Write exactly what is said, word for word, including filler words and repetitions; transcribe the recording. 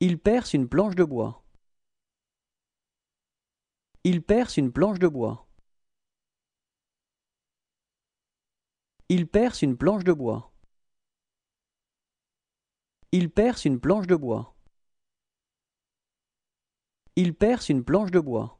Il perce une planche de bois. Il perce une planche de bois. Il perce une planche de bois. Il perce une planche de bois. Il perce une planche de bois.